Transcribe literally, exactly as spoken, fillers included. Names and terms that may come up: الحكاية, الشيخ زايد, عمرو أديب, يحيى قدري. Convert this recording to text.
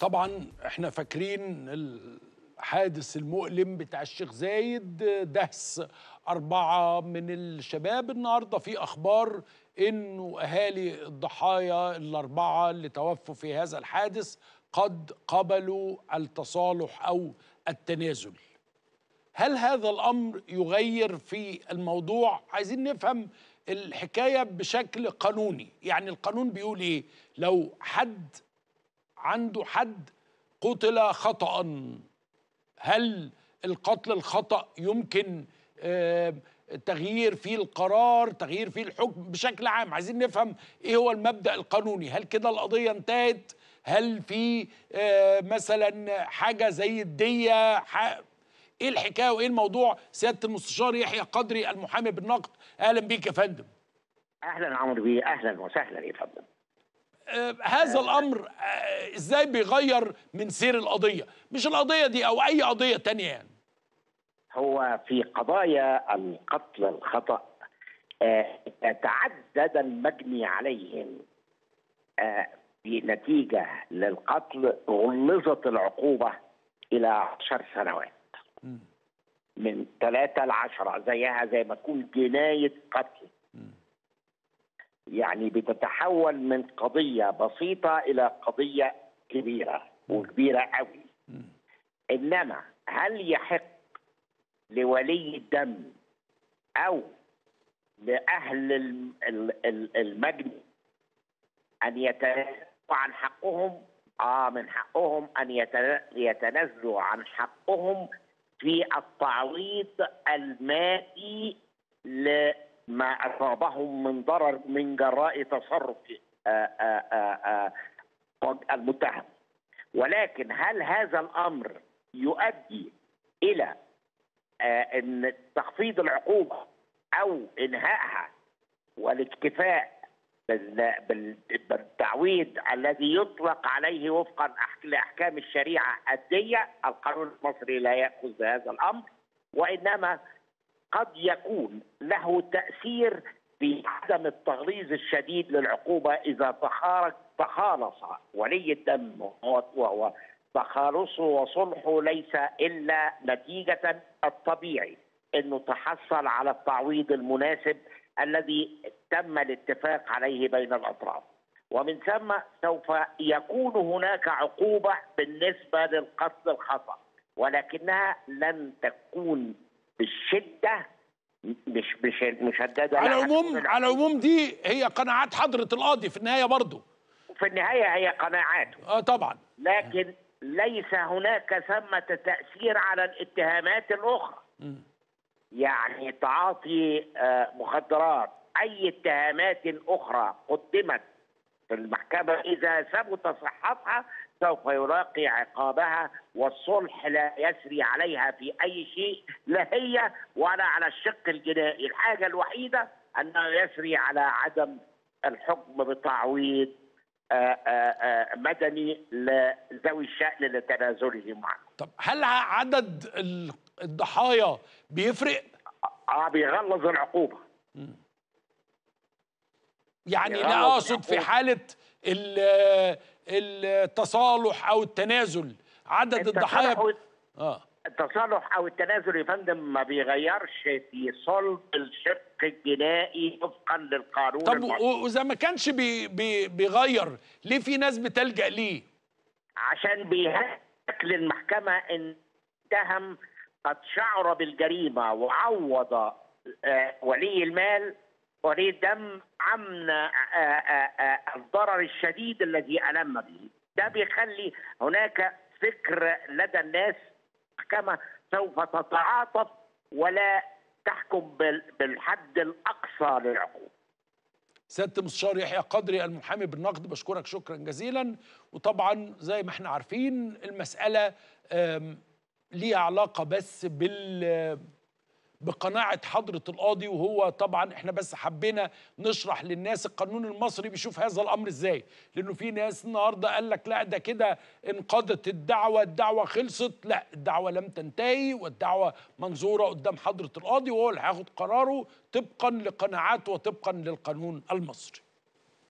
طبعا احنا فاكرين الحادث المؤلم بتاع الشيخ زايد، دهس أربعة من الشباب. النهارده في أخبار إنه أهالي الضحايا الأربعة اللي توفوا في هذا الحادث قد قبلوا التصالح أو التنازل. هل هذا الأمر يغير في الموضوع؟ عايزين نفهم الحكاية بشكل قانوني، يعني القانون بيقول إيه؟ لو حد عنده حد قتل خطأ، هل القتل الخطأ يمكن تغيير فيه القرار، تغيير فيه الحكم بشكل عام؟ عايزين نفهم إيه هو المبدأ القانوني. هل كده القضية انتهت؟ هل في مثلا حاجة زي الدية؟ ايه الحكايه وايه الموضوع؟ سياده المستشار يحيى قدري المحامي بالنقد، اهلا بيك يا فندم. اهلا عمرو بيه، اهلا وسهلا. يا فندم آه هذا آه الامر آه ازاي بيغير من سير القضيه؟ مش القضيه دي او اي قضيه ثانيه يعني. هو في قضايا القتل الخطا آه تعدد المجني عليهم آه نتيجه للقتل، غلظت العقوبه الى عشر سنوات، من ثلاثة لعشرة، زيها زي ما تكون جناية قتل. يعني بتتحول من قضية بسيطة إلى قضية كبيرة وكبيرة قوي. إنما هل يحق لولي الدم أو لأهل المجني أن يتنازلوا عن حقهم؟ آه من حقهم أن يتنازلوا عن حقهم في التعويض المائي لما أصابهم من ضرر من جراء تصرف آآ آآ آآ المتهم. ولكن هل هذا الأمر يؤدي إلى أن تخفيض العقوبة أو إنهائها والاكتفاء بالتعويض الذي يطلق عليه وفقا لاحكام الشريعه الديه؟ القانون المصري لا ياخذ بهذا الامر، وانما قد يكون له تاثير في عدم التغليظ الشديد للعقوبه اذا تخارج تخالص ولي الدم، وهو تخالصه وصلحه ليس الا نتيجه الطبيعي انه تحصل على التعويض المناسب الذي تم الاتفاق عليه بين الأطراف، ومن ثم سوف يكون هناك عقوبة بالنسبة للقتل الخطأ، ولكنها لن تكون بالشدة مش مش مشددة. على العموم على العموم دي هي قناعات حضرة القاضي في النهاية، برضه في النهاية هي قناعاته اه طبعا، لكن ليس هناك ثمة تأثير على الاتهامات الأخرى. م. يعني تعاطي مخدرات، أي اتهامات أخرى قدمت في المحكمة إذا ثبت صحتها سوف يلاقي عقابها، والصلح لا يسري عليها في أي شيء، لا هي ولا على الشق الجنائي. الحاجة الوحيدة أنه يسري على عدم الحكم بتعويض آآ آآ مدني لذوي الشأن لتنازلهم عنه. طب هل عدد الضحايا بيفرق؟ اه بيغلظ العقوبة. مم. يعني أنا أقصد في حالة التصالح أو التنازل عدد الضحايا ب... آه. التصالح أو التنازل يا فندم ما بيغيرش في صلب الشق الجنائي وفقا للقانون. طب وإذا ما كانش بي... بي... بيغير، ليه في ناس بتلجأ ليه؟ عشان بيهيئ للمحكمة إن اتهم قد شعر بالجريمة وعوض ولي المال ولي الدم عن الضرر الشديد الذي ألم به. ده بيخلي هناك فكر لدى الناس كما سوف تتعاطف ولا تحكم بالحد الأقصى للعقوبة. سيادة المستشار يحيى قدري المحامي بالنقد، بشكرك شكرا جزيلا. وطبعا زي ما احنا عارفين المسألة ليها علاقة بس بال بقناعة حضرة القاضي، وهو طبعا احنا بس حبينا نشرح للناس القانون المصري بيشوف هذا الأمر ازاي، لأنه في ناس النهارده قال لك لا ده كده انقضت الدعوة، الدعوة خلصت. لا، الدعوة لم تنتهي، والدعوة منظورة قدام حضرة القاضي، وهو اللي هياخد قراره طبقا لقناعاته وطبقا للقانون المصري.